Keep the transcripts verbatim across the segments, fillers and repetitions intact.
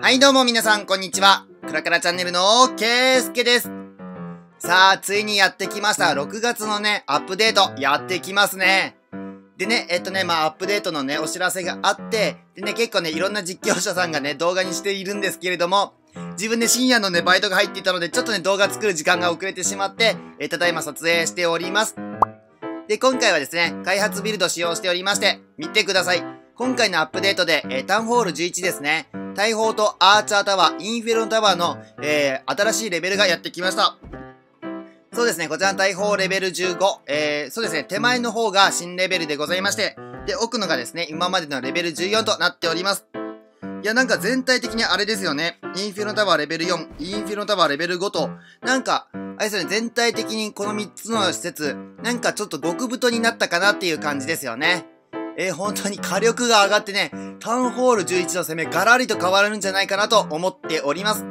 はいどうも皆さんこんにちは。クラクラチャンネルのけいすけです。さあ、ついにやってきました。ろくがつのね、アップデートやってきますね。でね、えっとね、まあアップデートのね、お知らせがあって、でね、結構ね、いろんな実況者さんがね、動画にしているんですけれども、自分で深夜のね、バイトが入っていたので、ちょっとね、動画作る時間が遅れてしまって、えー、ただいま撮影しております。で、今回はですね、開発ビルド使用しておりまして、見てください。今回のアップデートで、えー、タウンホールじゅういちですね。大砲とアーチャータワー、インフェルノタワーの、えー、新しいレベルがやってきました。そうですね、こちらの大砲レベルじゅうご、えー、そうですね、手前の方が新レベルでございまして、で、奥のがですね、今までのレベルじゅうよんとなっております。いや、なんか全体的にあれですよね。インフェルノタワーレベルよん、インフェルノタワーレベルごと、なんか、あれですよね、全体的にこのみっつの施設、なんかちょっと極太になったかなっていう感じですよね。えー、本当に火力が上がってね、タウンホールじゅういちの攻め、ガラリと変わるんじゃないかなと思っております。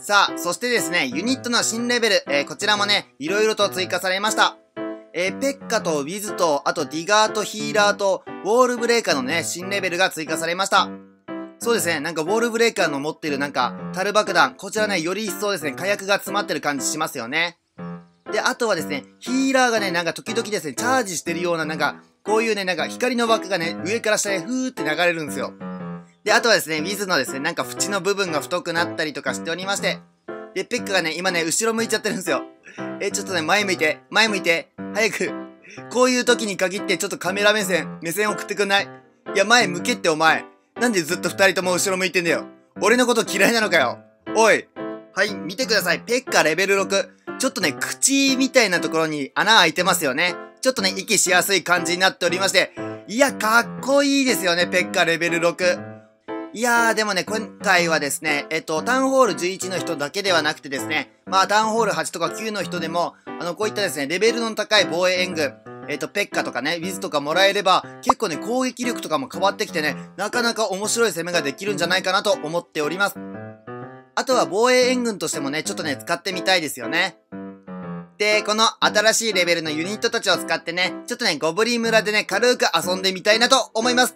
さあ、そしてですね、ユニットの新レベル、えー、こちらもね、いろいろと追加されました。えー、ペッカとウィズと、あとディガーとヒーラーと、ウォールブレーカーのね、新レベルが追加されました。そうですね、なんかウォールブレーカーの持ってるなんか、樽爆弾、こちらね、より一層ですね、火薬が詰まってる感じしますよね。で、あとはですね、ヒーラーがね、なんか時々ですね、チャージしてるようななんか、こういうね、なんか光の枠がね、上から下へふーって流れるんですよ。で、あとはですね、ウィズのですね、なんか縁の部分が太くなったりとかしておりまして。で、ペッカがね、今ね、後ろ向いちゃってるんですよ。え、ちょっとね、前向いて、前向いて、早く。こういう時に限ってちょっとカメラ目線、目線送ってくんない？いや、前向けってお前。なんでずっと二人とも後ろ向いてんだよ。俺のこと嫌いなのかよ。おい。はい、見てください。ペッカレベルろく。ちょっとね、口みたいなところに穴開いてますよね。ちょっとね、息しやすい感じになっておりまして。いや、かっこいいですよね、ペッカレベルろく。いやー、でもね、今回はですね、えっと、タウンホールじゅういちの人だけではなくてですね、まあ、タウンホールはちとかきゅうの人でも、あの、こういったですね、レベルの高い防衛援軍、えっと、ペッカとかね、ウィズとかもらえれば、結構ね、攻撃力とかも変わってきてね、なかなか面白い攻めができるんじゃないかなと思っております。あとは防衛援軍としてもね、ちょっとね、使ってみたいですよね。で、この新しいレベルのユニットたちを使ってね、ちょっとね、ゴブリン村でね、軽く遊んでみたいなと思います。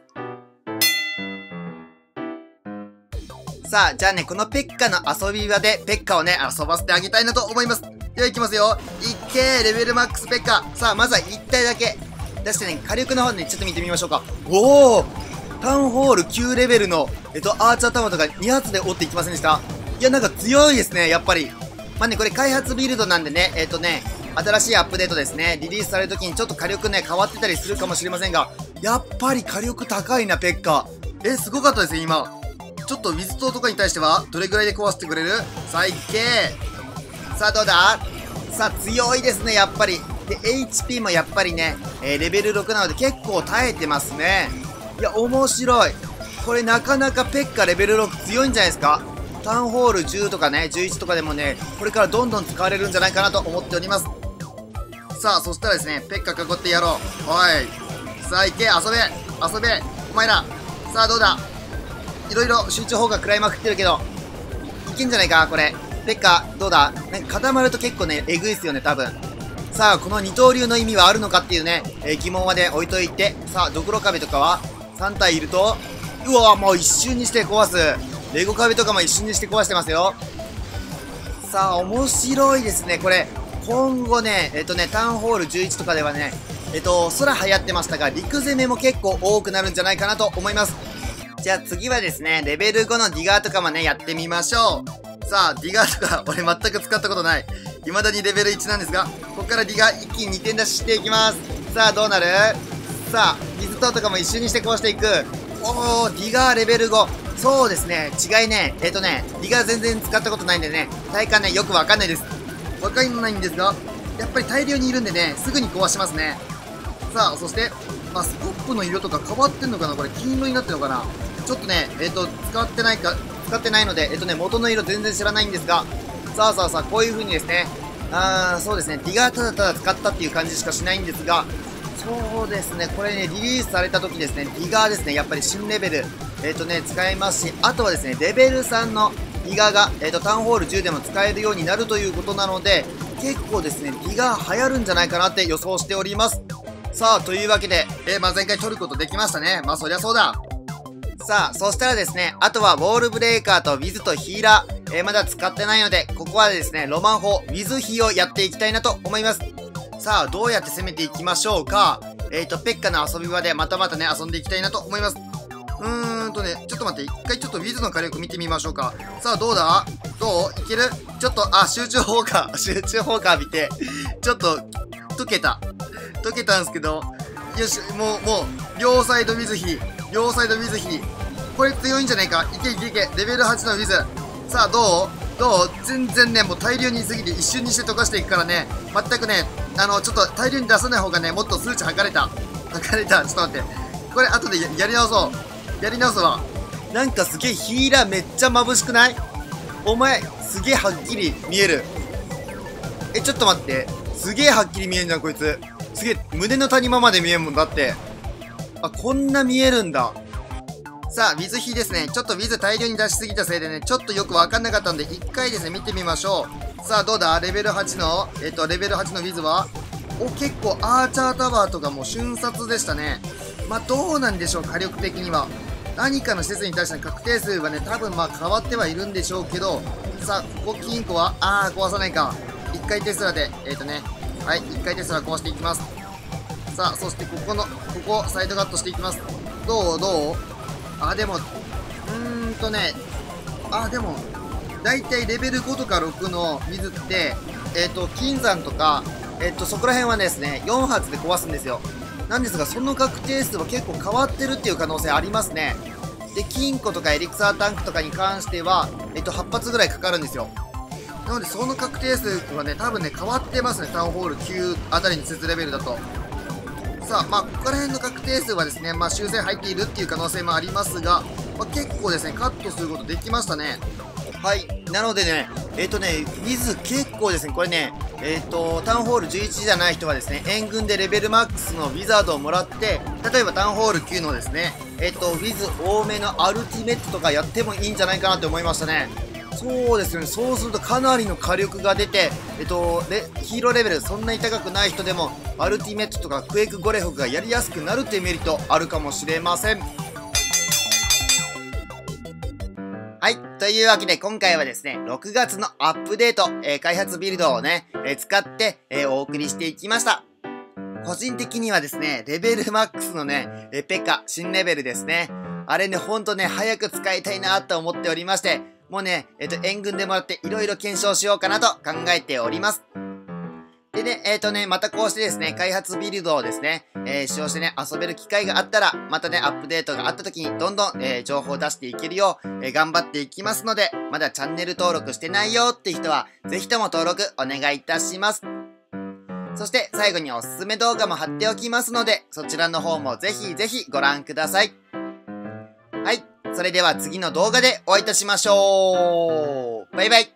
さあ、じゃあね、このペッカの遊び場でペッカをね、遊ばせてあげたいなと思います。では、いきますよ。いっけー、レベルマックスペッカ。さあ、まずはいったいだけ。出してね、火力の方で、ね、ちょっと見てみましょうか。おー、タウンホールきゅうレベルの、えっと、アーチャータワーとかに発で折っていきませんでした？いや、なんか強いですね、やっぱり。まあね、これ開発ビルドなんでね、えっとね、新しいアップデートですね、リリースされるときにちょっと火力ね、変わってたりするかもしれませんが、やっぱり火力高いな、ペッカ。え、すごかったですね、今。ちょっと水塔とかに対しては、どれぐらいで壊してくれる？最低。さあ、どうだ？さあ、強いですね、やっぱり。で、エイチピー もやっぱりね、えー、レベルろくなので結構耐えてますね。いや、面白い。これなかなかペッカレベルろく強いんじゃないですか？タウンホールじゅうとかね、じゅういちとかでもね、これからどんどん使われるんじゃないかなと思っております。さあ、そしたらですね、ペッカ囲ってやろう。おい。さあ、行け、遊べ、遊べ、お前ら。さあ、どうだ？いろいろ集中砲が食らいまくってるけど、いけんじゃないか、これ。ペッカ、どうだ？なんか固まると結構ね、えぐいっすよね、多分。さあ、この二刀流の意味はあるのかっていうね、えー、疑問はね、置いといて。さあ、ドクロ壁とかはさん体いると、うわ、もう一瞬にして壊す。レゴ壁とかも一瞬にして壊してますよ。さあ、面白いですね、これ。今後ね、えっとね、タウンホールじゅういちとかではね、えっと、空流行ってましたが、陸攻めも結構多くなるんじゃないかなと思います。じゃあ次はですね、レベルごのディガーとかもね、やってみましょう。さあ、ディガーとか、俺全く使ったことない。未だにレベルいちなんですが、ここからディガー一気ににてん出ししていきます。さあ、どうなる？さあ、水塔とかも一瞬にして壊していく。おー、ディガーレベルご。そうですね、違いね、えっとね、ディガー全然使ったことないんでね、体感ね、よくわかんないです。わかんないんですが、やっぱり大量にいるんでね、すぐに壊しますね。さあ、そして、まあ、スコップの色とか変わってんのかな、これ、金色になってるのかな。ちょっとね、えっと、使ってないか、使ってないので、えっとね、元の色全然知らないんですが、さあさあさあ、こういう風にですね、あー、そうですね、ディガーただただ使ったっていう感じしかしないんですが、そうですね、これね、リリースされた時ですね、ディガーですね、やっぱり新レベル。えっとね、使えますし、あとはですね、レベルさんのディガーが、えっと、タウンホールじゅうでも使えるようになるということなので、結構ですね、ディガー流行るんじゃないかなって予想しております。さあ、というわけで、えー、まあ前回取ることできましたね。まあそりゃそうだ。さあ、そしたらですね、あとはウォールブレーカーとウィズとヒーラー、えー、まだ使ってないので、ここはですね、ロマン砲、ウィズヒーをやっていきたいなと思います。さあ、どうやって攻めていきましょうか。えっと、ペッカの遊び場でまたまたね、遊んでいきたいなと思います。うーんとね、ちょっと待って、一回ちょっとウィズの火力見てみましょうか。さあ、どうだどういけるちょっと、あ、集中砲火、集中砲火浴びて、ちょっと、溶けた。溶けたんですけど、よし、もう、もう、両サイドウィズヒー、両サイドウィズヒー。これ強いんじゃないか。いけいけいけ、レベルはちのウィズ。さあ、どうどう全然ね、もう大量に過ぎて一瞬にして溶かしていくからね、全くね、あの、ちょっと大量に出さない方がね、もっと数値測れた。測れた。ちょっと待って。これ、後で や, やり直そう。やり直すわ。なんかすげえヒーラーめっちゃ眩しくない？お前、すげえはっきり見える。え、ちょっと待って。すげえはっきり見えるな、こいつ。すげえ、胸の谷間まで見えるもんだって。あ、こんな見えるんだ。さあ、ウィズヒーですね。ちょっとウィズ大量に出しすぎたせいでね、ちょっとよくわかんなかったんで、一回ですね、見てみましょう。さあ、どうだレベルはちの、えっと、レベルはちのウィズはお、結構、アーチャータワーとかも瞬殺でしたね。まあ、どうなんでしょう、火力的には。何かの施設に対しての確定数はね、多分まあ、変わってはいるんでしょうけど、さあ、ここ金庫は、あー、壊さないか。一回テスラで、えっとね、はい、一回テスラ壊していきます。さあ、そしてここの、ここをサイドカットしていきます。どうどうあ、でも、うーんとね、あ、でも、だいたいレベルごとかろくの水って、えっと、金山とか、えっと、そこら辺はですね、よん発で壊すんですよ。なんですが、その確定数は結構変わってるっていう可能性ありますね。で、金庫とかエリクサータンクとかに関しては、えっと、はち発ぐらいかかるんですよ。なので、その確定数はね、多分ね、変わってますね。タウンホールきゅうあたりの施設レベルだと。さあ、まあ、ここら辺の確定数はですね、まあ、修正入っているっていう可能性もありますが、まあ、結構ですね、カットすることできましたね。はい。なのでね、えっとね、水結構ですね、これね、えっと、タウンホールじゅういちじゃない人はですね、援軍でレベルマックスのウィザードをもらって、例えばタウンホールきゅうのですね、えっと、ウィズ多めのアルティメットとかやってもいいんじゃないかなって思いましたね。そうですよね。そうするとかなりの火力が出て、えっと、ヒーローレベルそんなに高くない人でも、アルティメットとかクエイクゴレフがやりやすくなるっていうメリットあるかもしれません。はい。というわけで今回はですね、ろくがつのアップデート、えー、開発ビルドをね、えー、使って、えー、お送りしていきました。個人的にはですね、レベルマックスのね、えー、ペカ、新レベルですね。あれね、ほんとね、早く使いたいなと思っておりまして、もうね、えっと、援軍でもらっていろいろ検証しようかなと考えております。でね、えっとね、またこうしてですね、開発ビルドをですね、えー、使用してね、遊べる機会があったら、またね、アップデートがあった時にどんどん、えー、情報を出していけるよう、えー、頑張っていきますので、まだチャンネル登録してないよって人は、ぜひとも登録お願いいたします。そして、最後におすすめ動画も貼っておきますので、そちらの方もぜひぜひご覧ください。はい。それでは次の動画でお会いいたしましょう。バイバイ。